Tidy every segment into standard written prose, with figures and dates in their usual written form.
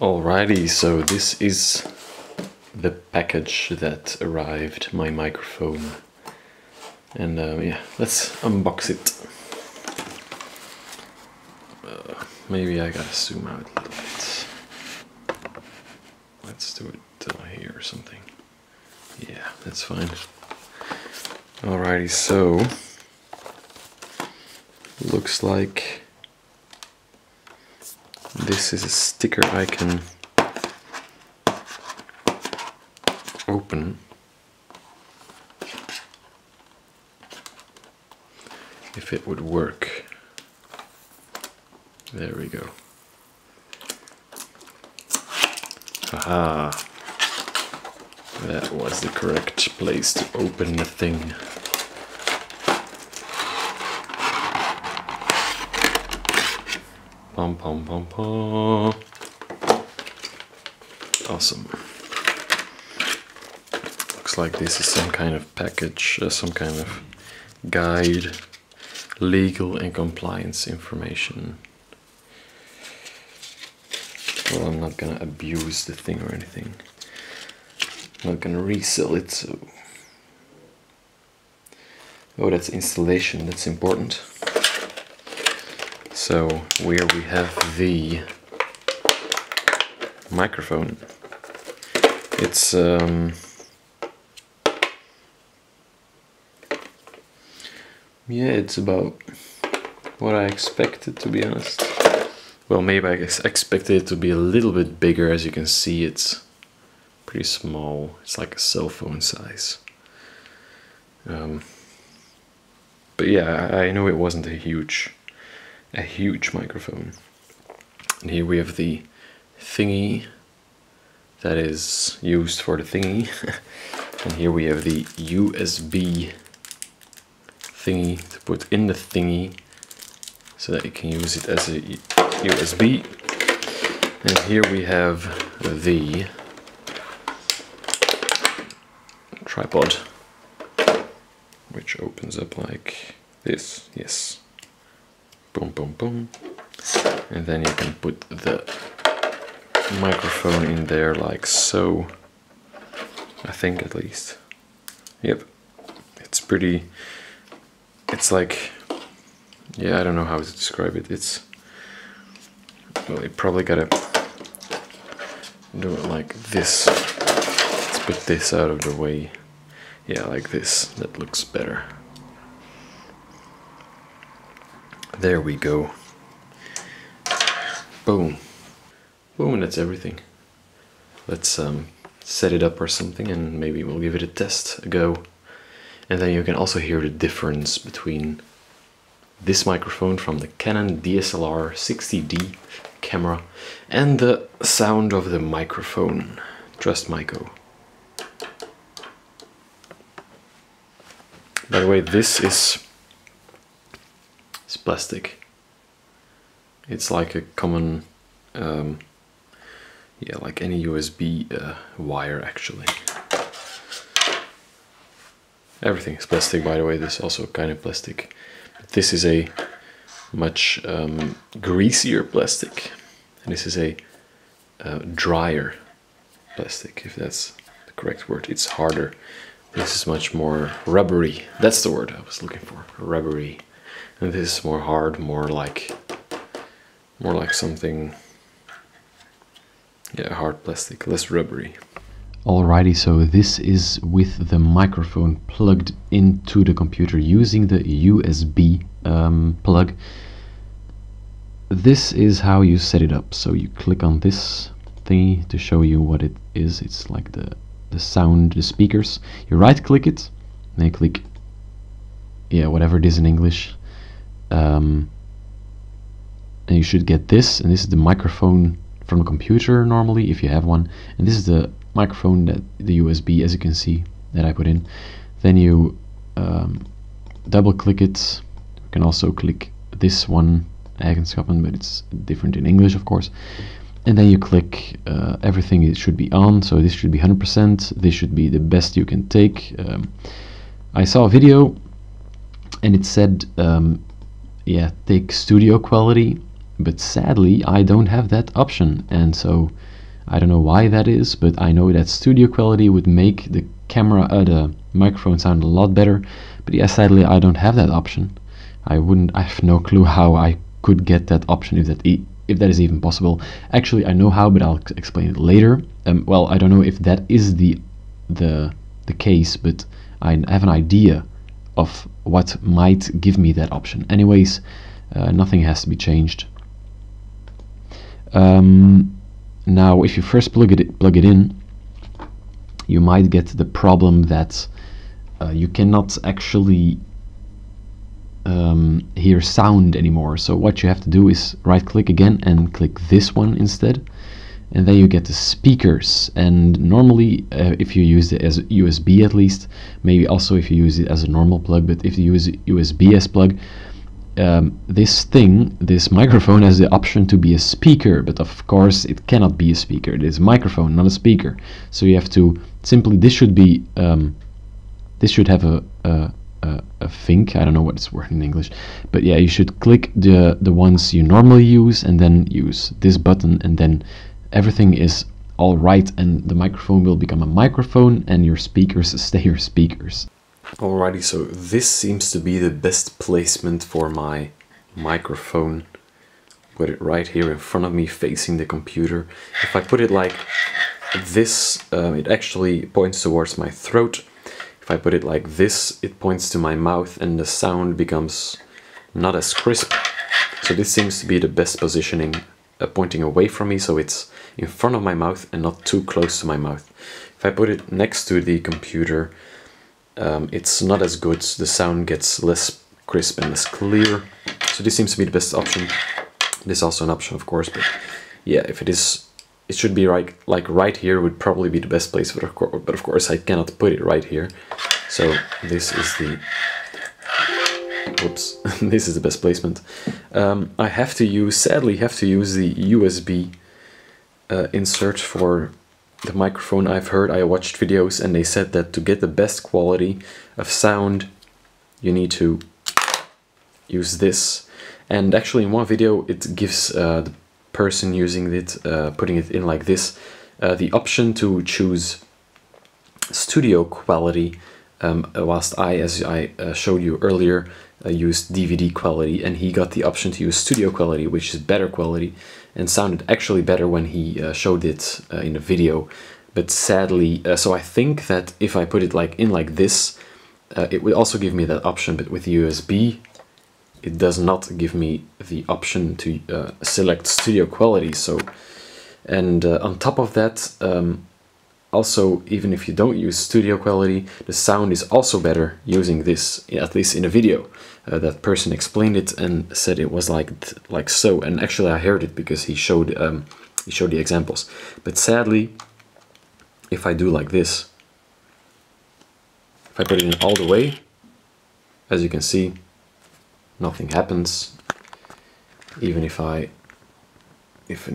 Alrighty, so this is the package that arrived, my microphone. And yeah, let's unbox it. Maybe I gotta zoom out a little bit. Let's do it here or something. Yeah, that's fine. Alrighty, so looks like this is a sticker I can open. If it would work. There we go. Haha. That was the correct place to open the thing. Pom pom pom pom. Awesome. Looks like this is some kind of package, some kind of guide, legal and compliance information. Well, I'm not gonna abuse the thing or anything. I'm not gonna resell it, so... Oh, that's installation, that's important. So, where we have the microphone. It's yeah, it's about what I expected, to be honest. Well, maybe I expected it to be a little bit bigger. As you can see, it's pretty small. It's like a cell phone size. But yeah, I know it wasn't a huge microphone. And here we have the thingy that is used for the thingy. And here we have the USB thingy to put in the thingy so that you can use it as a USB. And here we have the tripod, which opens up like this. Yes, boom boom boom. And then you can put the microphone in there like so, I think, at least. Yep, it's pretty, it's like, yeah, I don't know how to describe it. It's, well, you probably gotta do it like this. Let's put this out of the way. Yeah, like this. That looks better. There we go. Boom. Boom, that's everything. Let's set it up or something, and maybe we'll give it a test, a go. And then you can also hear the difference between this microphone from the Canon DSLR 60D camera and the sound of the microphone. Trust Mico. By the way, this is plastic. It's like a common, yeah, like any USB wire, actually. Everything is plastic, by the way. This is also kind of plastic. This is a much greasier plastic, and this is a drier plastic, if that's the correct word. It's harder. This is much more rubbery. That's the word I was looking for, rubbery. And this is more hard, more like something, yeah, hard plastic, less rubbery. Alrighty, so this is with the microphone plugged into the computer using the USB plug. This is how you set it up. So you click on this thingy to show you what it is. It's like the sound, the speakers. You right click it, then you click, yeah, whatever it is in English. And you should get this, and this is the microphone from a computer normally, if you have one. And this is the microphone, that the USB, as you can see, that I put in. Then you double click it. You can also click this one, Eigenschappen, but it's different in English, of course. And then you click everything it should be on. So this should be 100%. This should be the best you can take. I saw a video and it said, yeah, take studio quality. But sadly, I don't have that option, and so I don't know why that is, but I know that studio quality would make the camera, the microphone sound a lot better, but yeah, sadly I don't have that option. I have no clue how I could get that option, if that is even possible. Actually, I know how, but I'll explain it later. Well, I don't know if that is the case, but I have an idea of what might give me that option. Anyways, nothing has to be changed. Now, if you first plug it in, you might get the problem that you cannot actually hear sound anymore. So what you have to do is right click again and click this one instead, and then you get the speakers. And normally if you use it as USB, at least, maybe also if you use it as a normal plug, but if you use USB as plug, this microphone has the option to be a speaker, but of course it cannot be a speaker. It is a microphone, not a speaker. So you have to simply, this should have a think, I don't know what it's word in English, but yeah, you should click the ones you normally use and then use this button, and then everything is all right, and the microphone will become a microphone and your speakers stay your speakers. Alrighty, so this seems to be the best placement for my microphone. Put it right here in front of me, facing the computer. If I put it like this, it actually points towards my throat. If I put it like this, it points to my mouth and the sound becomes not as crisp. So this seems to be the best positioning, pointing away from me, so it's in front of my mouth and not too close to my mouth. If I put it next to the computer, it's not as good, the sound gets less crisp and less clear, so this seems to be the best option. This is also an option, of course, but yeah, if it is, it should be like right here would probably be the best place, but of course I cannot put it right here, so this is the, whoops, this is the best placement. I have to use, sadly have to use the USB insert for the microphone. I've heard, I watched videos and they said that to get the best quality of sound you need to use this, and actually in one video it gives the person using it, putting it in like this, the option to choose studio quality, whilst I, as I showed you earlier, used DVD quality, and he got the option to use studio quality, which is better quality and sounded actually better when he showed it in the video. But sadly, so I think that if I put it like this, it would also give me that option, but with the USB it does not give me the option to select studio quality. So, and on top of that, also, even if you don't use studio quality, the sound is also better using this, at least in a video. That person explained it and said it was like so, and actually I heard it because he showed the examples. But sadly, if I do like this, if I put it in all the way, as you can see, nothing happens. Even if I, if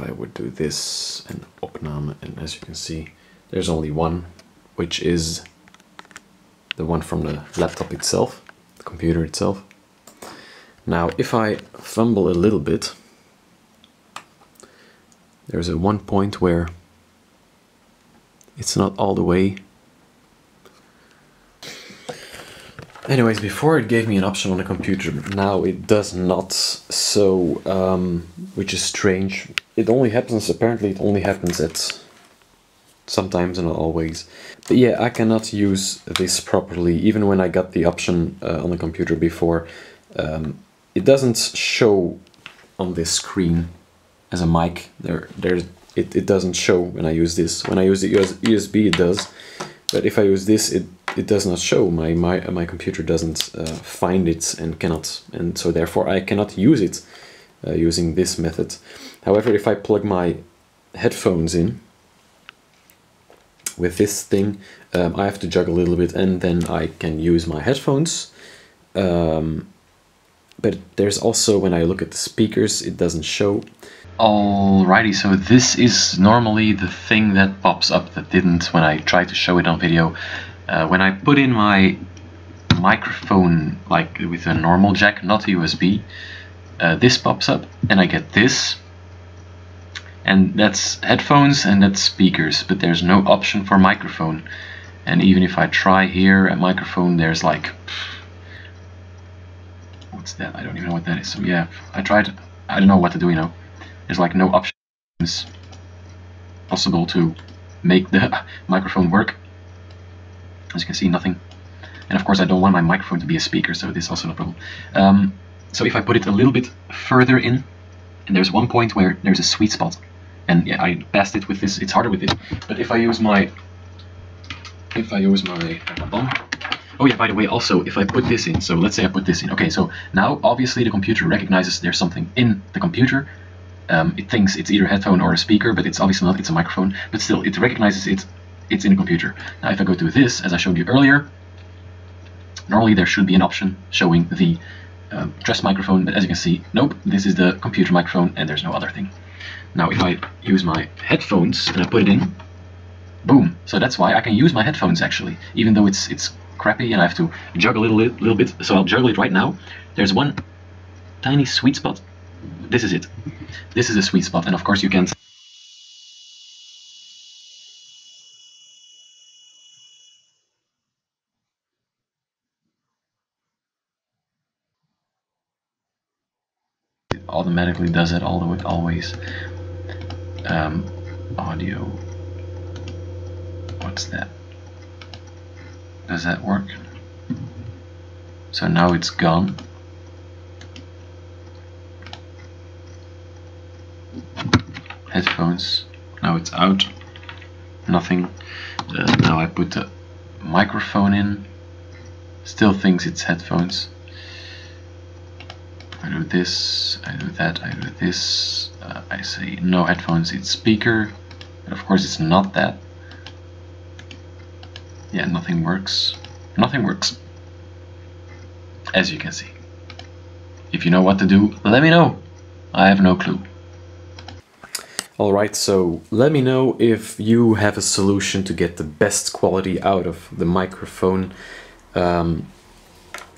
I would do this and opname, and as you can see there's only one, which is the one from the laptop itself, the computer itself. Now if I fumble a little bit, there's a one point where it's not all the way. Anyways, before it gave me an option on the computer, now it does not, so which is strange. It only happens, apparently it only happens at sometimes and not always. But yeah, I cannot use this properly, even when I got the option on the computer before. It doesn't show on this screen as a mic. It doesn't show when I use this. When I use the USB it does, but if I use this it does not show. My computer doesn't find it and cannot, and so therefore I cannot use it using this method. However, if I plug my headphones in with this thing, I have to juggle a little bit and then I can use my headphones. But there's also, when I look at the speakers, it doesn't show. Alrighty, so this is normally the thing that pops up that didn't when I tried to show it on video. When I put in my microphone, like with a normal jack, not a USB, this pops up and I get this, and that's headphones and that's speakers, but there's no option for microphone. And even if I try here at microphone, there's like, what's that? I don't even know what that is. So yeah, I tried, I don't know what to do, you know. There's like no options possible to make the microphone work. As you can see, nothing. And of course I don't want my microphone to be a speaker, so this is also no problem. So if I put it a little bit further in, and there's one point where there's a sweet spot, and yeah, I passed it with this, it's harder with it. But if I use my thumb. Oh yeah, by the way, also, if I put this in, so let's say I put this in. Okay, so now obviously the computer recognizes there's something in the computer. It thinks it's either a headphone or a speaker, but it's obviously not, it's a microphone. But still, it recognizes it's in the computer. Now if I go to this, as I showed you earlier, normally there should be an option showing the Trust microphone, but as you can see, nope, this is the computer microphone and there's no other thing. Now if I use my headphones and I put it in, boom. So that's why I can use my headphones actually, even though it's crappy and I have to juggle a little bit. So I'll juggle it right now. There's one tiny sweet spot. This is it. This is a sweet spot, and of course you can't. It automatically does it all the way, always. Audio. What's that? Does that work? So now it's gone. Headphones. Now it's out. Nothing. Now I put the microphone in. Still thinks it's headphones. I do this. I do that. I do this. I say no headphones. It's speaker. But of course it's not that. Yeah, nothing works. Nothing works. As you can see. If you know what to do, let me know. I have no clue. Alright, so let me know if you have a solution to get the best quality out of the microphone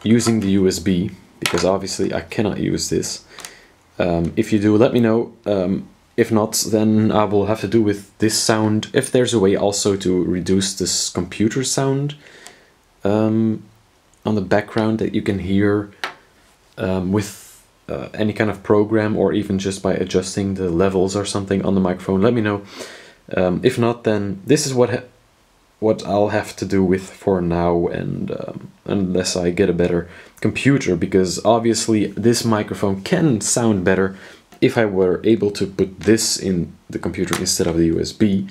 using the USB, because obviously I cannot use this. If you do, let me know. If not, then I will have to do with this sound, if there's a way also to reduce this computer sound on the background that you can hear with any kind of program, or even just by adjusting the levels or something on the microphone. Let me know. If not, then this is what I'll have to do with for now, and unless I get a better computer, because obviously this microphone can sound better if I were able to put this in the computer instead of the USB,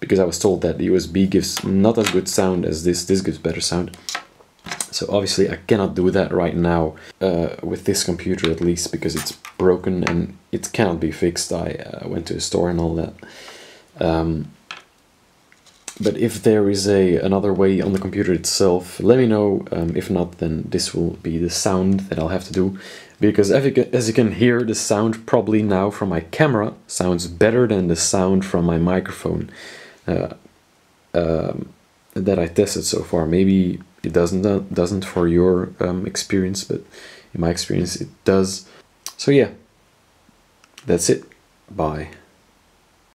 because I was told that the USB gives not as good sound as this. This gives better sound. So obviously I cannot do that right now with this computer, at least, because it's broken and it cannot be fixed. I went to a store and all that. But if there is another way on the computer itself, let me know. If not, then this will be the sound that I'll have to do. Because as you can hear, the sound probably now from my camera sounds better than the sound from my microphone that I tested so far. Maybe it doesn't for your experience, but in my experience it does. So yeah, that's it. Bye.